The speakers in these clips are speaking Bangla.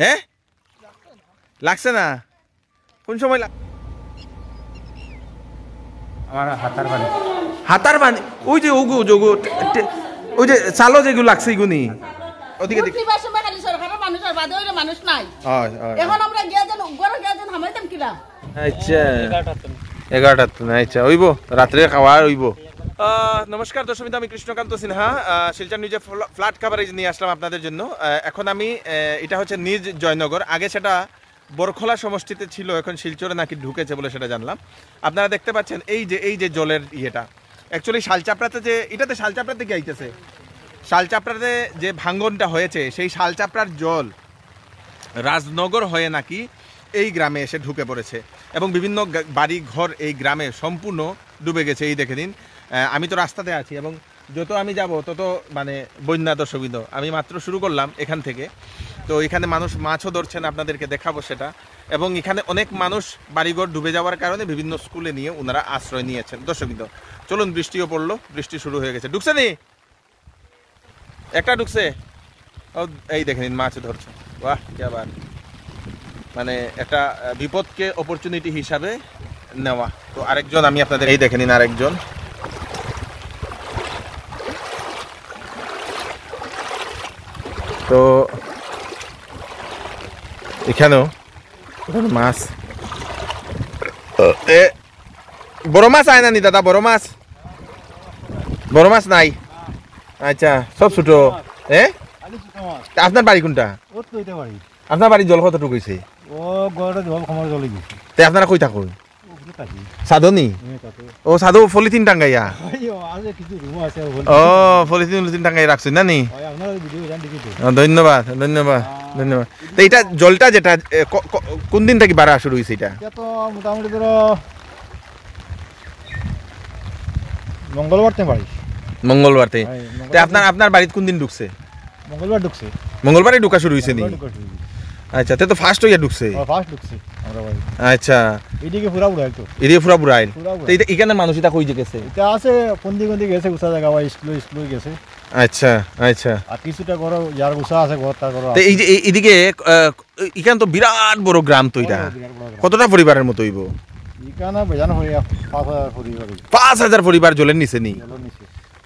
হ্যাঁ লাগছে না, কোন সময় লাগ আমার হাতার পানি, হাতার পানি ওই যে ওগু যোগু ওই যে চালো যেগুলো লাগছে এগুনি ওদিকে দেখ কিবা সময় খালি সরকারের মানুষ আর বাদে ওই মানুষ নাই। হয় হয় এখন আমরা গিয়া দেন গরে গিয়া দেন হামাই দেন কিরা। আচ্ছা 11টা তো নাই চা হইবো রাতে খাওয়া হইবো। নমস্কার দর্শকবৃন্দ, আমি কৃষ্ণকান্ত সিনহা, শিলচর নিউজে ফ্ল্যাট কাভারেজ নিয়ে আসলাম আপনাদের জন্য। এখন আমি এটা হচ্ছে নিজ জয়নগর, আগে সেটা বরখোলা সমষ্টিতে ছিল, এখন শিলচরে নাকি ঢুকেছে বলে সেটা জানলাম। আপনারা দেখতে পাচ্ছেন এই যে জলের ইয়েটা অ্যাকচুয়ালি শালচাপড়াতে, যে এটাতে শালচাপড়াতে গিয়ে আইতেছে, শালচাপড়াতে যে ভাঙ্গনটা হয়েছে সেই শালচাপড়ার জল রাজনগর হয়ে নাকি এই গ্রামে এসে ঢুকে পড়েছে এবং বিভিন্ন বাড়ি ঘর এই গ্রামে সম্পূর্ণ ডুবে গেছে। এই দেখে দিন, আমি তো রাস্তাতে আছি এবং যত আমি যাব তত মানে বন্যা দর্শকবৃন্দ। আমি মাত্র শুরু করলাম এখান থেকে, তো এখানে মানুষ মাছও ধরছেন, আপনাদেরকে দেখাবো সেটা। এবং এখানে অনেক মানুষ বাড়িঘর ডুবে যাওয়ার কারণে বিভিন্ন স্কুলে নিয়ে ওনারা আশ্রয় নিয়েছেন দর্শকবৃন্দ। চলুন, বৃষ্টিও পড়লো, বৃষ্টি শুরু হয়ে গেছে। ঢুকছে নি একটা ঢুকছে, এই দেখে নিন মাছ ধরছে। বাহ, আবার মানে একটা বিপদকে অপরচুনিটি হিসাবে নেওয়া। তো আরেকজন আমি আপনাদের এই দেখে নিন, আরেকজন তো এখানেও মাছ, বড় মাছ আয় না নি দাদা? বড় মাছ নাই? আচ্ছা, সব ছোট। আপনার বাড়ি কোনটা? আপনার বাড়ি জল কতটুকু হয়েছে? আপনারা কই থাকুন? সাধনী ও সাধু ফলিথিন টাঙ্গাইয়া, ও ফলিথিন টাঙ্গাই রাখছি না নি। ধন্যবাদ ধন্যবাদ ধন্যবাদ। তো এটা জলটা যেটা কোন দিন থেকে বাড়া শুরু হয়েছে? এটা তো মোটামুটি ধরো মঙ্গলবার থেকে বাড়ি, মঙ্গলবার থেকে। তো আপনার আপনার বাড়িতে কোন দিন ঢুকছে? মঙ্গলবার ঢুকছে, মঙ্গলবারই ঢুকা শুরু হয়েছে নি। আচ্ছা, তে তো ফার্স্ট হইয়া ঢুকছে? হ্যাঁ, ফার্স্ট ঢুকছে আমরা ভাই। আচ্ছা, এদিকে পুরা পুরা আইতো, এদিকে পুরা পুরা আইল। তো এটা এখানে মানুষ এটা কই যে গেছে? এটা আছে কোন দিকে গেছে উসা জায়গা ভাই, স্লো গেছে। আচ্ছা আচ্ছা, আর কিছুটা ঘর যার উসা আছে ঘরটা ঘর। তো এই যে এদিকে এখান তো বিরাট বড় গ্রাম, তো এটা কতটা পরিবারের মত হইবো? এখানে বেজান হই 5000 পরিবার, 5000 পরিবার জলের নিচে নি।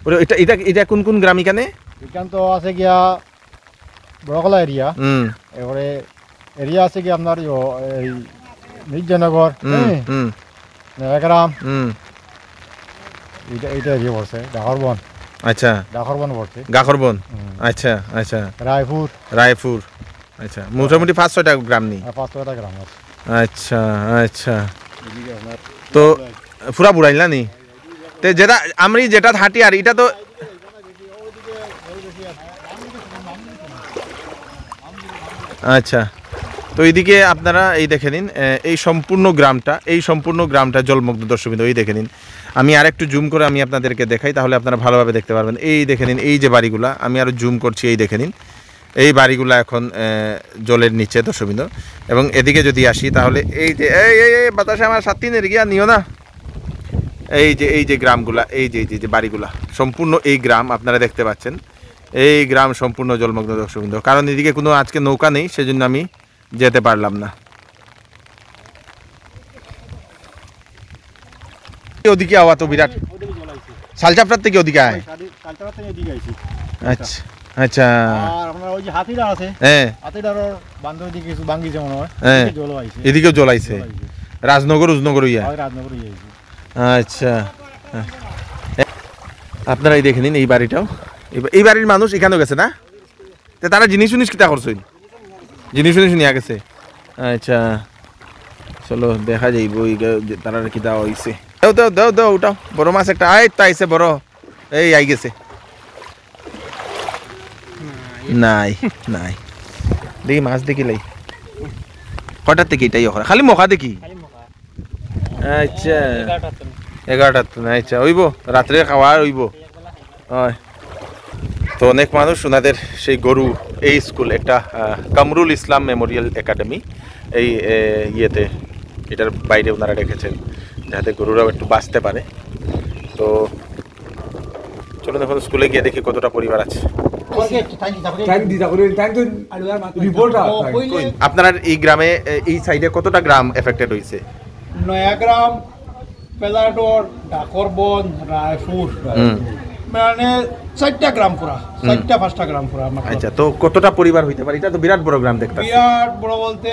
পুরো এটা এটা এটা কোন কোন গ্রাম এখানে? এখান তো আছে গিয়া বরখোলা এরিয়া, এবারে এরিয়া আছে কি আপনার এই জয়নগর গ্রাম, এইটা এরিয়া পড়ছে ডাকরবন। আচ্ছা, ডাকরবন পড়ছে, ডাকরবন। আচ্ছা আচ্ছা, রায়পুর। আচ্ছা, মোটামুটি 5-6টা গ্রাম নেই? 5-6টা গ্রাম আছে। আচ্ছা আচ্ছা, তো পুরা বুড়াইল না নি? তো যেটা আমি যেটা হাঁটি আর এটা তো আচ্ছা। তো এইদিকে আপনারা এই দেখে নিন, এই সম্পূর্ণ গ্রামটা জলমগ্ন দর্শকবৃন্দ। এই দেখে নিন, আমি আর একটু জুম করে আমি আপনাদেরকে দেখাই, তাহলে আপনারা ভালোভাবে দেখতে পারবেন। এই দেখে নিন, এই যে বাড়িগুলা, আমি আরও জুম করছি। এই দেখে নিন, এই বাড়িগুলা এখন জলের নিচে দর্শকবৃন্দ। এবং এদিকে যদি আসি তাহলে এই যে এই বাতাসে আমার সাত দিনের গিয়া নিও না। এই যে গ্রামগুলা, এই যে বাড়িগুলা, সম্পূর্ণ এই গ্রাম আপনারা দেখতে পাচ্ছেন। এই গ্রাম সম্পূর্ণ জলমগ্ন দর্শকবৃন্দ, কারণ এদিকে কোনো আজকে নৌকা নেই, সেজন্য আমি যেতে পারলাম না। ওদিকে আওয়া তো বিরাট, শালচাপড়ার থেকে ওদিকে আয়। আচ্ছা আচ্ছা, আর আপনার ওই যে হাতিরা আছে, হ্যাঁ হাতিরার বান্ধ ওইদিকে কিছু ভাঙি যেমন হয়, হ্যাঁ জল আইছে, এদিকেও জল আইছে। রাজনগর ইয়া, রাজনগর ইয়া। আচ্ছা, আপনারা এই দেখে নিন, এই বাড়িটাও, এই বাড়ির মানুষ এখানেও গেছে না? তো তারা জিনিস কিতা করছে? জিনিস নিয়ে গেছে। আচ্ছা, চলো দেখা যাইব তারা কিতা হয়েছে। দাও ওটাও বড় মাছ একটা আইছে, বড় এই আই গেছে। নাই দেখি মাছ দেখি লাই, কটার থেকে এটাই খালি মখা দেখি। আচ্ছা 11টার তো না? আচ্ছা, হইব রাত্রে খাওয়া হইব। হয়, তো অনেক মানুষ ওনাদের সেই গরু, এই স্কুল একটা কামরুল ইসলাম মেমোরিয়াল একাডেমি, এই ইয়েতে এটার বাইরে ওনারা রেখেছেন যাতে গরুরাও একটু বাঁচতে পারে। তো চলুন এখন স্কুলে গিয়ে দেখি কতটা পরিবার আছে। আপনার এই গ্রামে এই সাইডে কতটা গ্রাম এফেক্টেড হয়েছে? নয়াগ্রাম, পেলাডোর, ডাকরবন, রায়পুর, মানে চারটা গ্রাম পুরা, চারটা পাঁচটা গ্রাম পুরা। আচ্ছা, তো কতটা পরিবার হইতে পারে? এটা তো বিরাট বড় গ্রাম দেখতে, বিরাট বড় বলতে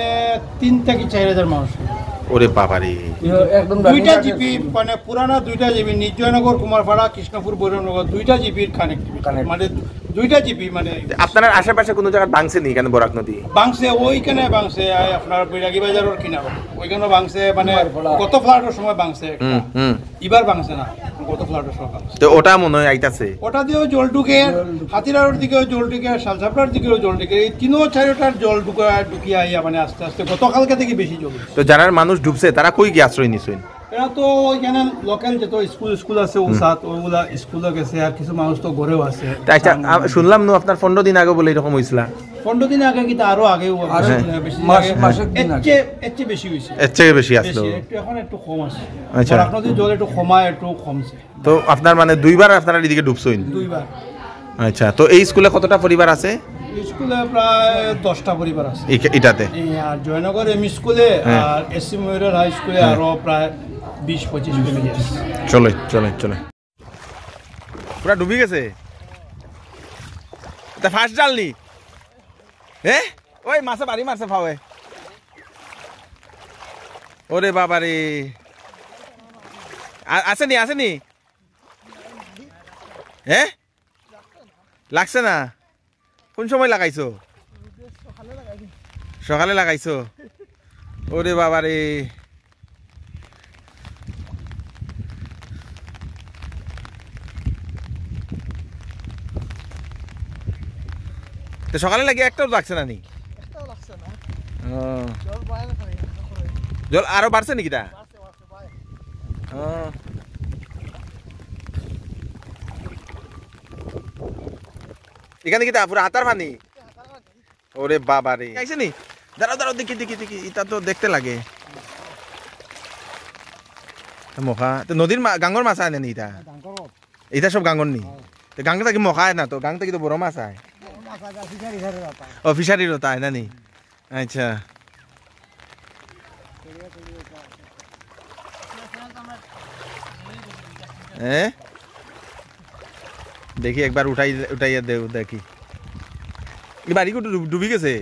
3 থেকে 4,000 মানুষ। ওরে বাবারে, দুইটা জিপি, মানে পুরানা দুইটা জিপি, জয়নগর, কুমারপাড়া, কৃষ্ণপুর, বৈরবনগর, দুইটা জিপির কানেক্টিভিটি, মানে দুইটা জিপি। মানে আপনার আশেপাশে কোনো জায়গা ভাঙছে নি? কেন বরাক নদী ভাঙছে, ওইখানে ভাঙছে, আপনার বৈরাগী বাজারের কিনারে ওইখানে ভাঙছে, মানে গত ফ্লাডের সময় ভাঙছে, এবার ভাঙছে না, গত ফ্লাডের সময় ভাঙছে। তো ওটা মনে হয় আইতাছে, ওটা দিয়েও জল ঢুকে, হাতিরার দিকেও জল ঢুকে, শালঝাপড়ার দিকেও জল ঢুকে, এই তিনো চারোটার জল ঢুকিয়ে আইয়া, মানে আস্তে আস্তে গতকালকে থেকে বেশি জল। তো জানার মানুষ ডুবছে, তারা কই গিয়ে আশ্রয় নিছেন? এরা তো ওইখানে লোকাল যে তো স্কুল আছে, ও সাত ওগুলা স্কুলে গেছে, আর কিছু মানুষ তো ঘরেও আছে। আচ্ছা, শুনলাম না আপনার 15 দিন আগে বলে এরকম হয়েছিল? 15 দিন আগে কিন্তু আরো আগে, বেশি হয়েছে, এর চেয়ে বেশি আসলো, এখন একটু কম আছে। আচ্ছা, আপনাদের জল একটু কমায়, একটু কমছে। তো আপনার মানে দুইবার আপনারা এদিকে ডুবছেন? দুইবার। আচ্ছা, তো এই স্কুলে কতটা পরিবার আছে? স্কুলে প্রায় 10টা পরিবার আছে এটাতে, আর জয়নগর এম স্কুলে আর এসি মেমোরিয়াল হাই স্কুলে আরো প্রায় 20-25 ফ্যামিলি আছে। চলে চলে চলে, পুরা ডুবে গেছে। এটা ফাঁস জাল নি? এ ওই মাছে বাড়ি মারছে ফাওয়ে। ওরে বাবা রে, আসেনি আসেনি, হ্যাঁ লাগছে না? কোন সময় লাগাইছো? সকালে লাগাইছো? ওরে বাবা রে, সকালে লাগিয়ে একটাও লাগছে না নি? জল আরো বাড়ছে নাকি? তা এখানে কি পুরো হাতার পানি? ওরে বাবা রে, আইছে নি? দাঁড়াও দাঁড়াও, দেখি দেখি দেখি, এটা তো দেখতে লাগে মখা। তো নদীর গাঙ্গর মাছ আয় নি? এটা এটা সব গাঙ্গর নি? তো গাঙ্গ থাকি মখা আয় না? তো গাঙ্গ থাকি তো বড় মাছ আয়। ও ফিশারির ও তাই না নি? আচ্ছা, হ্যাঁ দেখি একবার উঠাই উঠাইয়া দেব দেখি। বাড়ি ডুবি গেছে,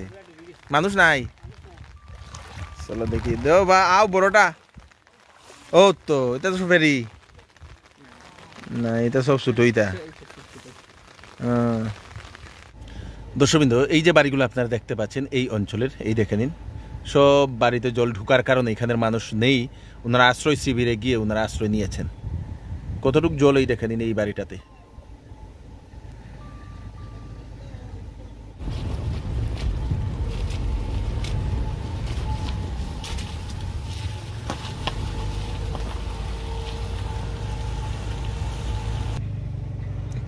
মানুষ নাই? চলো দেখি, দেও বা আও বড়টা। ও তো এটা তো ফেরি না, এটা সব ছুটোইটা। দর্শকবৃন্দ, এই যে বাড়িগুলো আপনারা দেখতে পাচ্ছেন এই অঞ্চলের, এই দেখে নিন, সব বাড়িতে জল ঢুকার কারণে এখানের মানুষ নেই, ওনারা আশ্রয় শিবিরে গিয়ে ওনারা আশ্রয় নিয়েছেন। কতটুকু জল এই দেখে নিন এই বাড়িটাতে।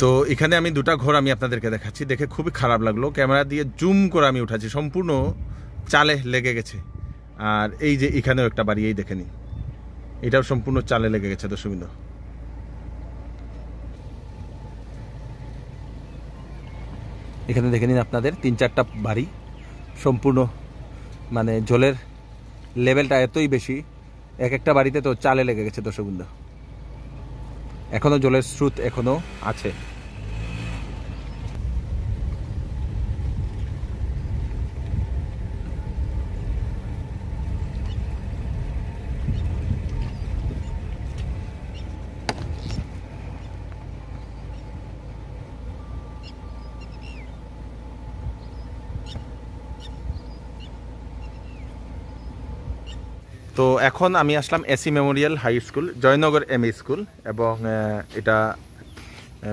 তো এখানে আমি দুটা ঘর আমি আপনাদেরকে দেখাচ্ছি, দেখে খুবই খারাপ লাগলো, ক্যামেরা দিয়ে জুম করে আমি উঠাচ্ছি, সম্পূর্ণ চালে লেগে গেছে। আর এই যে এখানেও একটা বাড়ি, এই দেখে নিন, এটাও সম্পূর্ণ চালে লেগে গেছে। দর্শকবৃন্দ, এখানে দেখে নিন আপনাদের 3-4টা বাড়ি সম্পূর্ণ, মানে জলের লেভেলটা এতই বেশি, এক একটা বাড়িতে তো চালে লেগে গেছে। দর্শকবৃন্দ, এখনো জলের স্রোত এখনো আছে। তো এখন আমি আসলাম AC memorial high school, Joynagar M E school, এবং এটা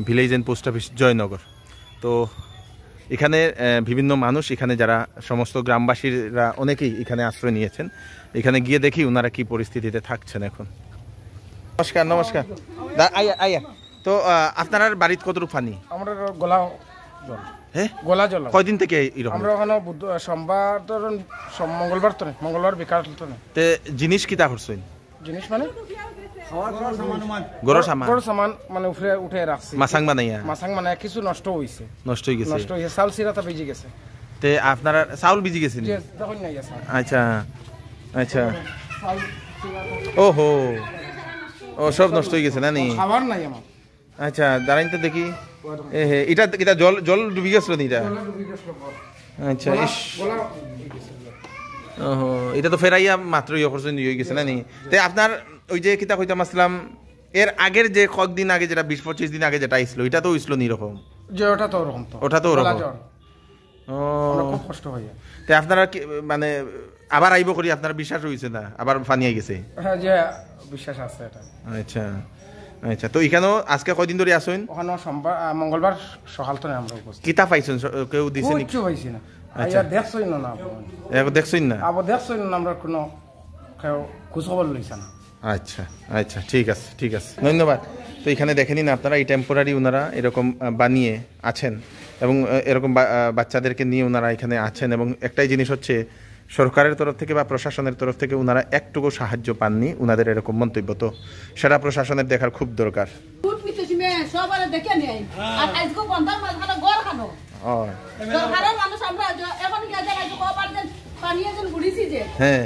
village and post office Joynagar. তো এখানে বিভিন্ন মানুষ, এখানে যারা সমস্ত গ্রামবাসীরা অনেকেই এখানে আশ্রয় নিয়েছেন। এখানে গিয়ে দেখি ওনারা কি পরিস্থিতিতে থাকছেন এখন। নমস্কার নমস্কার, আয়া আয়া। তো আপনার বাড়িতে কতটুকু পানি? আমরা গলা জল, হ্যাঁ গলা জল। কয়দিন থেকে এরকম? আমরা ওখানে সোমবার তো মঙ্গলবার তো নেই, মঙ্গলবার বিকাল তো নেই। জিনিস কিতা করছেন? জিনিস মানে কিছু নষ্ট হয়েছে, চাউল সিরাটা ভিজে গেছে। আপনারা চাউল ভিজে গেছে? আচ্ছা আচ্ছা, ও হো, ও সব নষ্ট হয়ে গেছে না? নি খাবার নাই আমার। আচ্ছা দাঁড়াই তো দেখি, এটা এটা জল জল ডুবে গেছিল নি? এটা আচ্ছা, ওহো, এটা তো ফেরাইয়া মাত্র ইয়ে করছেন, ইয়ে গেছে না নি? তাই আপনার ওই যে কিতা কইতাম আসলাম এর আগের যে কয়েকদিন আগে যেটা 20-25 দিন আগে যেটা আইসলো, এটা তো হইছিল নি এরকম? যে ওটা তো ওরকম, ওটা তো ওরকম। ও খুব কষ্ট হয়। তাই আপনারা মানে আবার আইব করি আপনার বিশ্বাস হইছে না? আবার পানি আই গেছে? হ্যাঁ, যে বিশ্বাস আছে এটা। আচ্ছা আচ্ছা, তো এখানেও আজকে কয়দিন ধরে আসেন? ওখানে সোমবার মঙ্গলবার সকাল তো আমরা উপস্থিত। কিতা পাইছেন? কেউ দিছে নি? কিছু হইছে না। আচ্ছা দেখছই না? না, এগো দেখছই না? আবার দেখছই না, আমরা কোনো খোঁজ খবর লইছে না। আচ্ছা আচ্ছা, ঠিক আছে ঠিক আছে, ধন্যবাদ। তো এখানে দেখে নিন আপনারা, এই টেম্পোরারি ওনারা এরকম বানিয়ে আছেন এবং এরকম বাচ্চাদেরকে নিয়ে ওনারা এখানে আছেন। এবং একটাই জিনিস হচ্ছে সরকারের তরফ থেকে বা প্রশাসনের তরফ থেকে ওনারা একটুকু সাহায্য পাননি ওনাদের এরকম মন্তব্য। তো সেটা প্রশাসনের দেখার খুব দরকার। হ্যাঁ,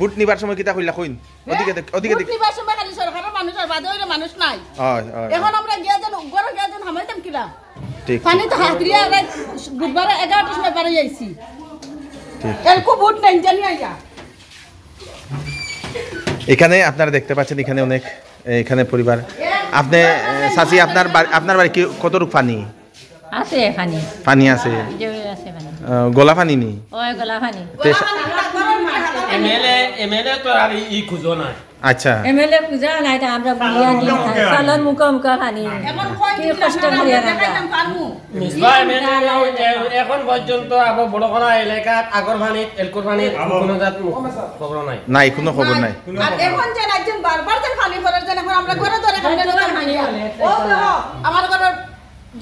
বুট নিবার সময় কিতা কইলা কইন? ওদিকে ওদিকে বুট নিবার সময় খালি সরকারের মানুষ আর বাদে ওরে মানুষ নাই। এখন আমরা গিয়া যেন গরে গিয়া যেন হামাইতাম কিলা? ঠিক পানি তো হাতরিয়া রাত বুধবার 11টার সময় পারে আইছি। ঠিক এর কো বুট নাই জানি আইয়া। এখানে আপনারা দেখতে পাচ্ছেন, এখানে অনেক এখানে পরিবার। আপনি সাসি আপনার আপনার বাড়ি কি কত রূপ পানি আছে? পানি পানি আছে, যে আছে পানি, গোলা পানি নি? ওই গোলা পানি। এমএলএ এমএলএ তো আর ই খুঁজো না। আচ্ছা এমএলএ খুঁজা না, এটা আমরা বুঝিয়া নি। সালন মুকাম কাহানি এখন কই কি কষ্ট করিয়া রাখতাম পারমু মিসবা এমএলএ এখন পর্যন্ত আবো বড় কোনা এলাকাত আগর ভানি এলকর ভানি কোনো জাত খবর নাই, নাই কোনো খবর নাই। আর এখন যে একজন বারবার যেন খালি করার জন্য এখন আমরা ঘরে ধরে খালি করতাম না। ও আমার ঘরে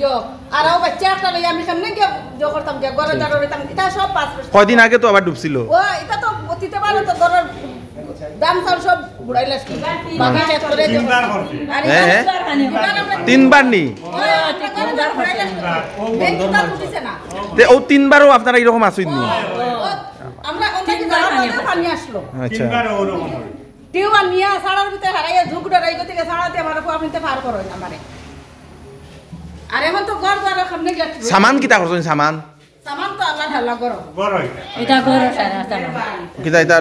যো আরও বাচ্চা একটা লই আমি সামনে গিয়ে যো করতাম গিয়ে ঘরে ধরে রইতাম। এটা সব পাঁচ কয়দিন আগে তো আবার ডুবছিল। ও এটা তো অতীতে ভালো তো ঘরের তিনবারও আপনারা এরকম আসেন নি? সামান কিতা করছেন? সামান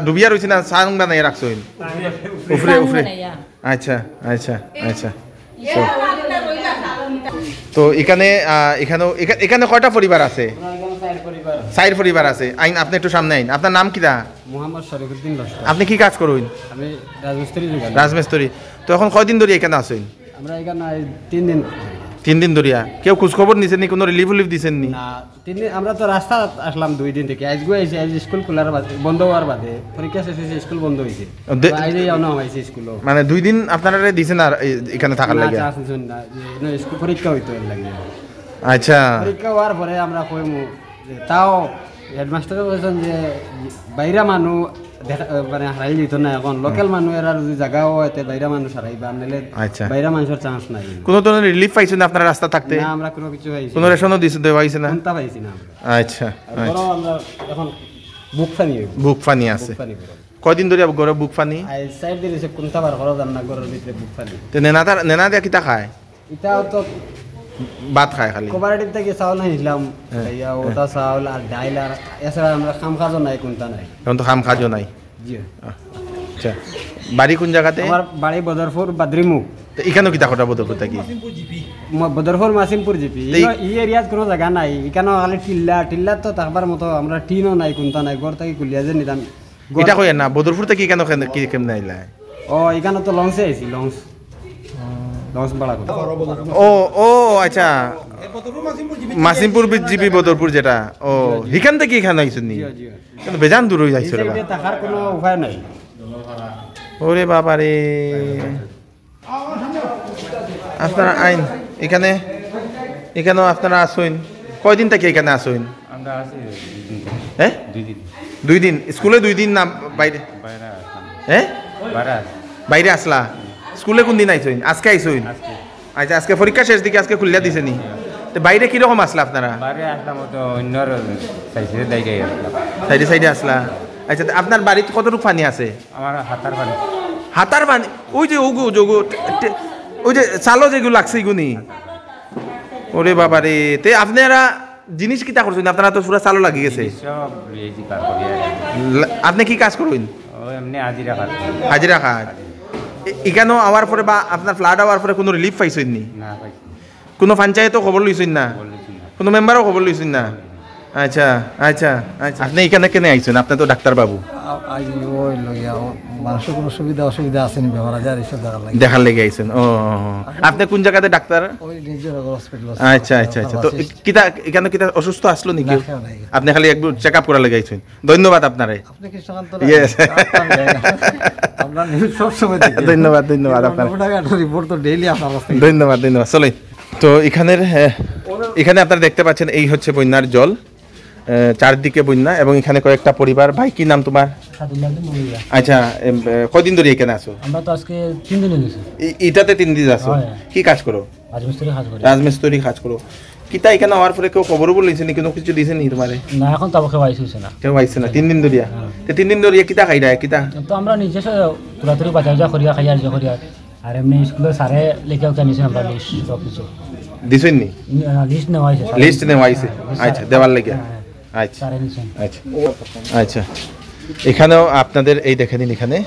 ডুবিয়া রয়েছে না? সাং বানাই রাখছো? আচ্ছা আচ্ছা আচ্ছা। তো এখানে এখানে কয়টা পরিবার আছে? সাইর পরিবার আছে। আইন আপনি একটু সামনে আইন। আপনার নাম কিরা? মোহাম্মদ শরীফউদ্দিন লস্কর। আপনি কি কাজ করেন? আমি রাজমিস্ত্রি। রাজমিস্ত্রি। তো এখন কয়দিন ধরে এখানে আছেন? আমরা এখানে 3 দিন। 3 দিন ধরিয়া কেউ খোঁজ খবর নিছেন নি? কোনো রিলিফ উলিফ দিছেন নি? না, 3 দিন। আমরা তো রাস্তা আসলাম 2 দিন থেকে। আজ গই আইছি, আজ স্কুল খোলার বাদে বন্ধ হওয়ার বাদে পরীক্ষা শেষ হইছে, স্কুল বন্ধ হইছে। আইলে আনো হইছে স্কুল। মানে 2 দিন আপনারা দিছেন আর এখানে থাকার লাগি? না, আছেন না, এখানে স্কুল পরীক্ষা হইতো এর লাগি। আচ্ছা, পরীক্ষা হওয়ার পরে আমরা কইমু যে তাও হেডমাস্টার বলেছেন যে বাইরা মানুষ মানে হারাই দিত না, এখন লোকাল মানুষ এর আর যদি জায়গা হয় তে বাইরা মানুষ হারাইবা আমনেলে। আচ্ছা, বাইরা মানুষের চান্স নাই। কোন ধরনের রিলিফ পাইছেন আপনারা রাস্তা থাকতে? না, আমরা কোনো কিছু পাইছি না। কোনো রেশনও দিছে দেওয়া হইছে না? কোনটা পাইছি না। আচ্ছা আচ্ছা, আমরা এখন বুক পানি, বুক পানি আছে। কয়দিন ধরে গরে বুক পানি? আই সাইড দিছে কোনটা বার করো জান না গরের ভিতরে বুক পানি। তে নেনা নেনা দিয়া কিটা খায়? এটা তো ভাত খায় খালি। কোপারেটিভ থেকে চাউল আনিলাম, ইয়া ওটা চাউল আর ডাল আর এছাড়া আমরা খাম খাজো নাই, কোনটা নাই। এখন তো খাম খাজো নাই। জি। আচ্ছা, বাড়ি কোন জায়গাতে? আমার বাড়ি বদরপুর বাদ্রিমুখ। তো এখানে কি টাকা বদরপুর থেকে? বদরপুর মাসিমপুর জিপি। এই এরিয়াত কোনো জায়গা নাই, এখানে খালি টিল্লা। টিল্লা তো থাকবার মতো আমরা টিনও নাই, কোনটা নাই। ঘর থেকে কুলিয়া যে নিলাম। এটা কই না বদরপুর থেকে এখানে কি কেমনে আইলা? ও এখানে তো লঞ্চে আইছি, লঞ্চ। ও ও আচ্ছা, মাসিমপুর জিপি বদরপুর যেটা। ও এখান থেকে এখানে আইসুন নি? বেজান দূর হয়ে যাইছে। ওরে বাবা রে, আপনারা আইন এখানে এখানেও আপনারা আসুন। কয়দিন থেকে এখানে আসুন? হ্যাঁ, 2 দিন। স্কুলে 2 দিন না বাইরে? হ্যাঁ, বাইরে আসলা? স্কুলে কোন দিন আইসইন? আজকে আইসইন? আচ্ছা, আজকে পরীক্ষা শেষ দিকে আজকে খুললা দিছে নি? তো বাইরে কীরকম আসলা আপনারা? সাইডে সাইডে আসলা। আচ্ছা, আপনার বাড়িতে কতটুকু পানি আছে? আমার হাতার পানি। হাতার পানি? ওই যে ওগু যোগু ওই যে চালো যেগুলো লাগছে এগুনি? ওরে বাবা রে, তে আপনারা জিনিস কিতা করছেন? আপনারা তো পুরা চালো লাগি গেছে। আপনি কি কাজ করবেন? হাজিরা কাজ। এখানেও আওয়ার পরে বা আপনার ফ্লাড আওয়ার পরে কোনো রিলিফ পাইছেন নি? কোনো পঞ্চায়েতও খবর লইছেন না? কোনো মেম্বারও খবর লইছেন না? আচ্ছা আচ্ছা আচ্ছা। আপনি এখানে কেন আইছেন? আপনি তো ডাক্তার বাবু। দেখার লেগে আইছেন? ও, আপনি কোন জায়গাতে ডাক্তার? আচ্ছা আচ্ছা আচ্ছা। তো কিতা এখানে কিতা অসুস্থ আসলো নাকি? আপনি খালি একটু চেক আপ করার লেগে আইছেন। ধন্যবাদ আপনারে। ধন্যবাদ ধন্যবাদ আপনার। ধন্যবাদ ধন্যবাদ। চলেন তো এখানের, এখানে আপনারা দেখতে পাচ্ছেন এই হচ্ছে বন্যার জল, চারদিকে বন্যা। এবং এখানে কয়েকটা পরিবার। ভাই কি নাম তোমার? আচ্ছা, কয়দিন ধরে এখানে আছো? আমরা তো আজকে 3 দিন হইছে। এটাতে 3 দিন আছো? কি কাজ করো? রাজমিস্ত্রি কাজ করো? রাজমিস্ত্রি কাজ করো। কিতা এখানে আওয়ার পরে কেউ খবর বলেছে নি? কোনো কিছু দিছে নি তোমারে? না, এখন তো আমাকে বাইস হইছে না। কেউ বাইছে না 3 দিন ধরে? তে 3 দিন ধরে কিতা খাইরা? কিতা তো আমরা নিজে তুরাতুরি বাজার যা করিয়া খাইয়া যা করিয়া। আর এমনি স্কুলে সারে লেখাও জানিছে আমরা লিস্ট সব কিছু দিছেন নি? না, লিস্ট নেওয়া হইছে। লিস্ট নেওয়া হইছে? আচ্ছা, দেওয়ার লাগিয়া। আচ্ছা আচ্ছা আচ্ছা। এখানেও আপনাদের এই দেখে নিন, এখানে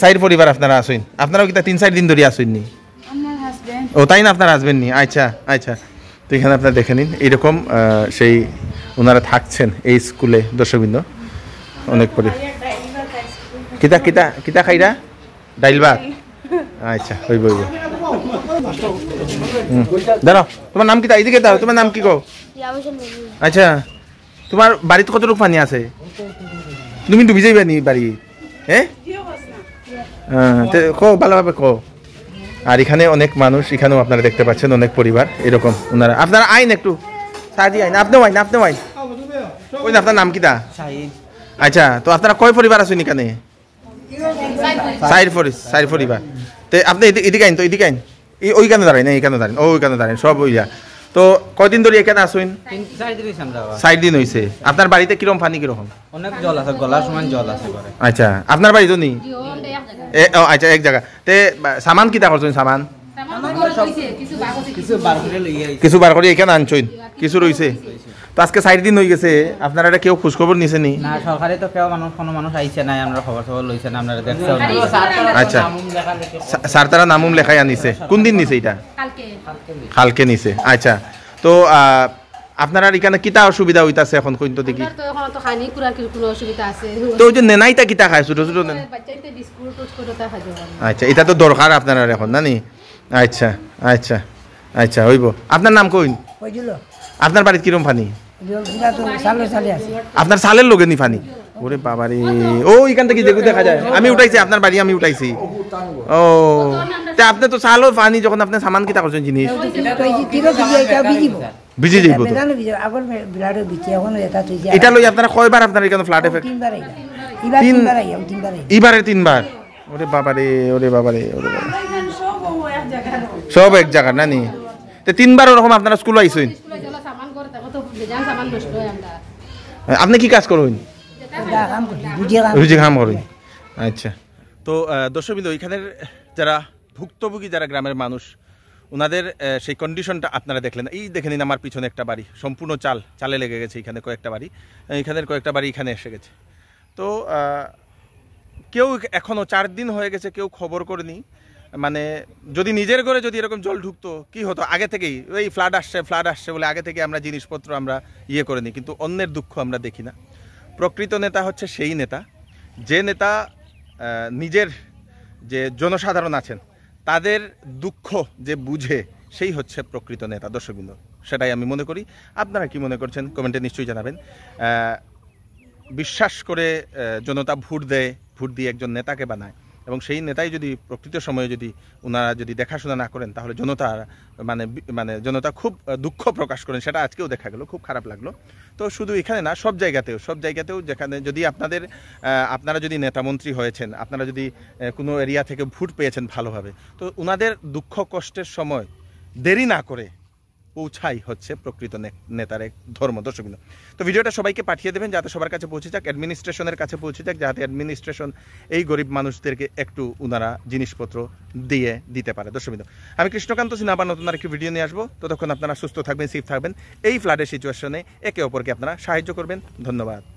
সাইড পরিবার আপনারা আসুন। আপনারাও কি 3-4 দিন ধরে আসুন নি? ও তাই না, আপনারা আসবেন নি? আচ্ছা আচ্ছা। তো এখানে আপনারা দেখে নিন, এইরকম সেই ওনারা থাকছেন এই স্কুলে। দর্শকবৃন্দ, অনেক পরি কিতা কিতা কিতা খাইরা? ডাইল ভাত? আচ্ছা, হইব হইব। দাঁড়াও, তোমার নাম কি? তাই দিকে দাও, তোমার নাম কি কও? আচ্ছা, তোমার বাড়িতে কতটুকু পানি আছে? তুমি ডুবি যাইবা নি বাড়ি? হ্যাঁ কো, ভালোভাবে কো। আর এখানে অনেক মানুষ, এখানেও আপনারা দেখতে পাচ্ছেন অনেক পরিবার এরকম ওনারা। আপনারা আইন একটু সাজি আইন। আপনিও আইন, আপনিও আইন। ওই না, আপনার নাম কি তা? আচ্ছা, তো আপনারা কয় পরিবার আছেন এখানে? সাইড পরিবার। তো আপনি এদিকে আইন, তো এদিকে আইন। ওইখানে দাঁড়াই না, এইখানে দাঁড়ান, ওইখানে দাঁড়ান সব ওইয়া। তো কয়দিন ধরে এখানে আসুন? 4 দিন হয়েছে। আপনার বাড়িতে কিরকম পানি? কিরকম? অনেক জল আছে, গলা সমান জল আছে। আচ্ছা, আপনার বাড়িতে নি? আচ্ছা, এক জায়গা। তে সামান কিতা করছেন? সামান কিছু বার করে এখানে আনছেন, কিছু রয়েছে। তো আজকে 4 দিন হয়ে গেছে, আপনারা এটা কেউ খোঁজখবর নিছে নি? না, সরকারি তো কেউ মানুষ, কোনো মানুষ আইছে না, আমরা খবর খবর লইছে না, আপনারা দেখছেন। আচ্ছা, স্যার তারা নামুম লেখাই আনিছে। কোন দিন নিছে এটা? কালকে। কালকে নিছে। আচ্ছা, তো আপনারা এখানে কিতা অসুবিধা হইতাছে এখন? কইতো দেখি তো এখন তো খানি কুরা কি কোনো অসুবিধা আছে? তো ওই যে নেনাইতা কিতা খায়? ছোট ছোট নেন বাচ্চাইতে বিস্কুট টোস্ট করতে খায়। আচ্ছা, এটা তো দরকার আপনারা এখন না নি? আচ্ছা আচ্ছা আচ্ছা, হইব। আপনার নাম কইন? কইজুল। আপনার বাড়িতে কিরকম পানি? আপনার সালের লোকে নি পানি? ওরে বাবা রে, ও এখান থেকে যেগুলো দেখা যায়। আমি উঠাইছি আপনার বাড়ি, আমি উঠাইছি। ও, তা আপনি তো সালও পানি যখন আপনি সামান কিতা করছেন জিনিস? ভিজে যাইব। এটা লই আপনারা কয়বার আপনার এখানে ফ্লাড এফেক্ট? এবারে 3 বার। ওরে বাবা রে, ওরে বাবা রে, ওরে বাবা, সব এক জায়গা না নি? তো 3 বার ওরকম আপনারা স্কুল আইছেন? আপনি কি কাজ করবেন? রুজি কাম করেন? আচ্ছা। তো দর্শকবৃন্দ, এখানের যারা ভুক্তভোগী, যারা গ্রামের মানুষ, ওনাদের সেই কন্ডিশনটা আপনারা দেখলেন। এই দেখে নিন, আমার পিছনে একটা বাড়ি সম্পূর্ণ চালে লেগে গেছে। এখানে কয়েকটা বাড়ি, এখানের কয়েকটা বাড়ি এখানে এসে গেছে। তো কেউ এখনও 4 দিন হয়ে গেছে, কেউ খবর করেনি। মানে যদি নিজের ঘরে যদি এরকম জল ঢুকতো কি হতো? আগে থেকেই এই ফ্লাড আসছে বলে আগে থেকে আমরা জিনিসপত্র আমরা ইয়ে করে নিই, কিন্তু অন্যের দুঃখ আমরা দেখি না। প্রকৃত নেতা হচ্ছে সেই নেতা, যে নেতা নিজের যে জনসাধারণ আছেন তাদের দুঃখ যে বুঝে, সেই হচ্ছে প্রকৃত নেতা। দর্শকবৃন্দ, সেটাই আমি মনে করি। আপনারা কি মনে করছেন কমেন্টে নিশ্চয়ই জানাবেন। বিশ্বাস করে জনতা ভোট দেয়, ভোট দিয়ে একজন নেতাকে বানায়। এবং সেই নেতাই যদি প্রকৃত সময়ে যদি ওনারা যদি দেখাশোনা না করেন তাহলে জনতা জনতা খুব দুঃখ প্রকাশ করেন, সেটা আজকেও দেখা গেল, খুব খারাপ লাগলো। তো শুধু এখানে না, সব জায়গাতেও যেখানে যদি আপনারা যদি নেতামন্ত্রী হয়েছেন, আপনারা যদি কোনো এরিয়া থেকে ভোট পেয়েছেন ভালোভাবে, তো ওনাদের দুঃখ কষ্টের সময় দেরি না করে পৌঁছাই হচ্ছে প্রকৃত নেতার এক ধর্ম। দর্শকবৃন্দ, তো ভিডিওটা সবাইকে পাঠিয়ে দেবেন যাতে সবার কাছে পৌঁছে যাক, অ্যাডমিনিস্ট্রেশনের কাছে পৌঁছে যাক, যাতে অ্যাডমিনিস্ট্রেশন এই গরিব মানুষদেরকে একটু ওনারা জিনিসপত্র দিতে পারে। দর্শকবৃন্দ, আমি কৃষ্ণকান্ত সিনহা আবার নতুন আরেকটি ভিডিও নিয়ে আসবো। ততক্ষণ আপনারা সুস্থ থাকবেন, সেফ থাকবেন। এই ফ্লাডের সিচুয়েশনে একে অপরকে আপনারা সাহায্য করবেন। ধন্যবাদ।